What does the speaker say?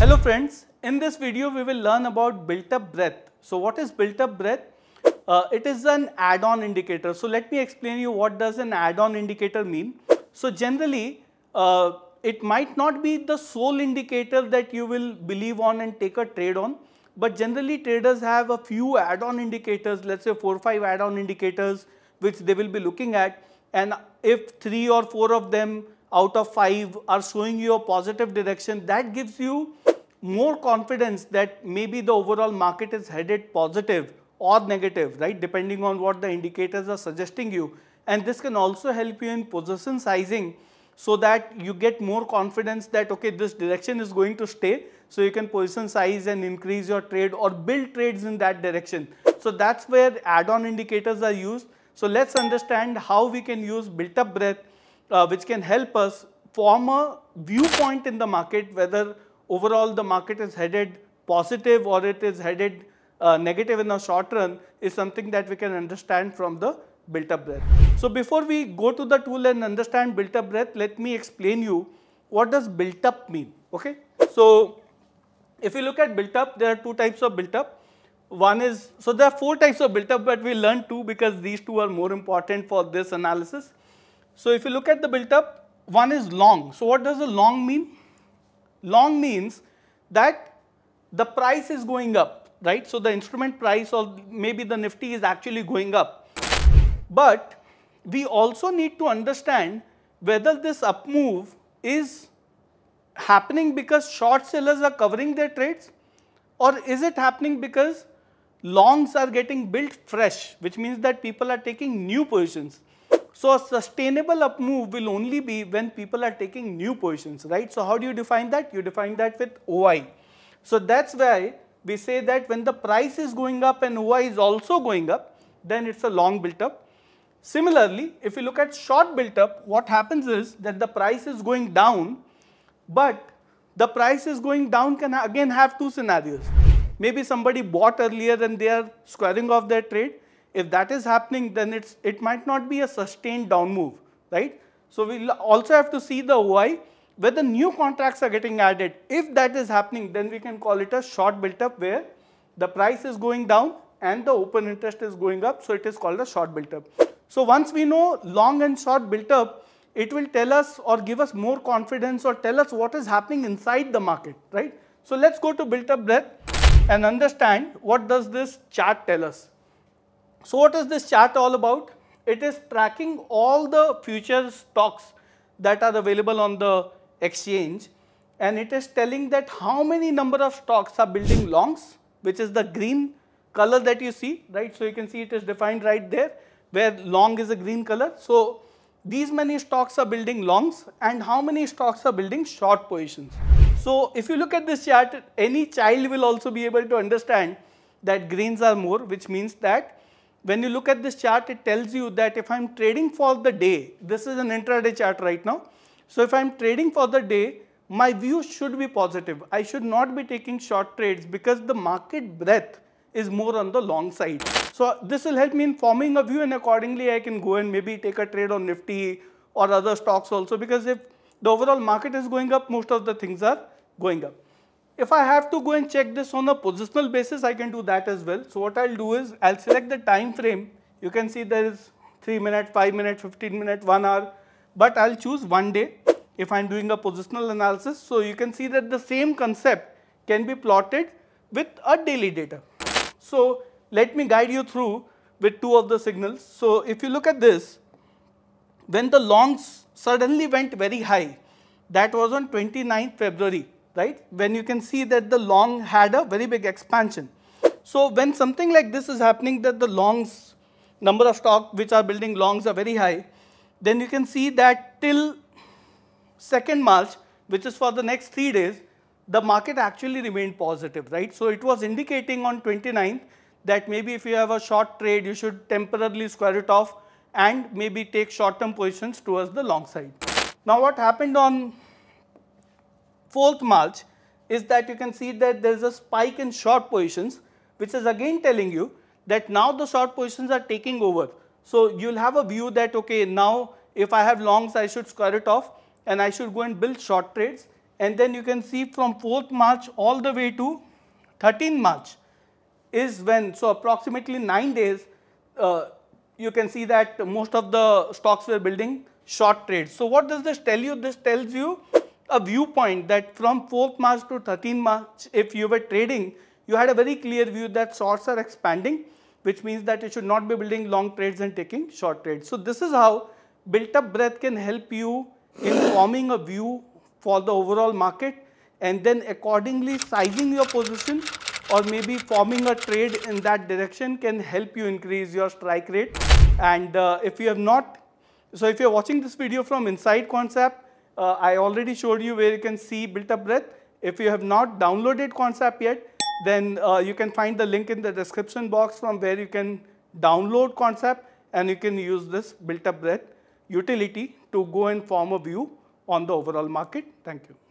Hello friends, in this video we will learn about built-up breadth. So what is built-up breadth? It is an add-on indicator. So let me explain you what does an add-on indicator mean. So generally it might not be the sole indicator that you will believe on and take a trade on, but generally traders have a few add-on indicators, let's say 4 or 5 add-on indicators which they will be looking at, and if 3 or 4 of them out of 5 are showing you a positive direction, that gives you more confidence that maybe the overall market is headed positive or negative, right, depending on what the indicators are suggesting you. And this can also help you in position sizing so that you get more confidence that okay, this direction is going to stay, so you can position size and increase your trade or build trades in that direction. So that's where add-on indicators are used. So let's understand how we can use built-up breadth which can help us form a viewpoint in the market, whether overall the market is headed positive or it is headed negative in the short run, is something that we can understand from the built-up breadth. So before we go to the tool and understand built-up breadth, let me explain you what does built-up mean, okay? So if you look at built-up, there are 2 types of built-up. One is, so there are 4 types of built-up, but we learned 2 because these 2 are more important for this analysis. So if you look at the built-up, one is long. So what does a long mean? Long means that the price is going up, right? So the instrument price or maybe the Nifty is actually going up. But we also need to understand whether this up move is happening because short sellers are covering their trades, or is it happening because longs are getting built fresh, which means that people are taking new positions. So a sustainable up move will only be when people are taking new positions, right? So how do you define that? You define that with OI. So that's why we say that when the price is going up and OI is also going up, then it's a long built up. Similarly, if you look at short built up, what happens is that the price is going down, but the price is going down can again have 2 scenarios. Maybe somebody bought earlier and they are squaring off their trade. If that is happening, then it might not be a sustained down move, right? So we'll also have to see the OI, whether new contracts are getting added. If that is happening, then we can call it a short built-up where the price is going down and the open interest is going up, so it is called a short built-up. So once we know long and short built-up, it will tell us or give us more confidence or tell us what is happening inside the market, right? So let's go to built-up breadth and understand what does this chart tell us. So what is this chart all about? It is tracking all the future stocks that are available on the exchange, and it is telling that how many number of stocks are building longs, which is the green color that you see, right? So you can see it is defined right there where long is a green color. So these many stocks are building longs and how many stocks are building short positions. So if you look at this chart, any child will also be able to understand that greens are more, which means that when you look at this chart, it tells you that if I'm trading for the day, this is an intraday chart right now. So if I'm trading for the day, my view should be positive. I should not be taking short trades because the market breadth is more on the long side. So this will help me in forming a view, and accordingly I can go and maybe take a trade on Nifty or other stocks also, because if the overall market is going up, most of the things are going up. If I have to go and check this on a positional basis, I can do that as well. So what I'll do is I'll select the time frame. You can see there is 3 minute, 5 minute, 15 minute, 1 hour, but I'll choose 1 day if I'm doing a positional analysis. So you can see that the same concept can be plotted with a daily data. So let me guide you through with 2 of the signals. So if you look at this, when the longs suddenly went very high, that was on 29th February. Right? When you can see that the long had a very big expansion. So when something like this is happening, that the longs, number of stock which are building longs are very high, then you can see that till 2nd March, which is for the next 3 days, the market actually remained positive, right? So it was indicating on 29th that maybe if you have a short trade, you should temporarily square it off and maybe take short-term positions towards the long side. Now what happened on 4th March is that you can see that there is a spike in short positions, which is again telling you that now the short positions are taking over. So you'll have a view that okay, now if I have longs, I should square it off and I should go and build short trades. and then you can see from 4th March all the way to 13th March is when, so approximately 9 days, you can see that most of the stocks were building short trades. So what does this tell you? This tells you a viewpoint that from 4th March to 13th March, if you were trading, you had a very clear view that shorts are expanding, which means that you should not be building long trades and taking short trades. So this is how built up breadth can help you in forming a view for the overall market and then accordingly sizing your position or maybe forming a trade in that direction can help you increase your strike rate. And if you have not, so if you are watching this video from inside Quantsapp, I already showed you where you can see built up breadth. If you have not downloaded Quantsapp yet, then you can find the link in the description box from where you can download Quantsapp and you can use this built up breadth utility to go and form a view on the overall market. Thank you.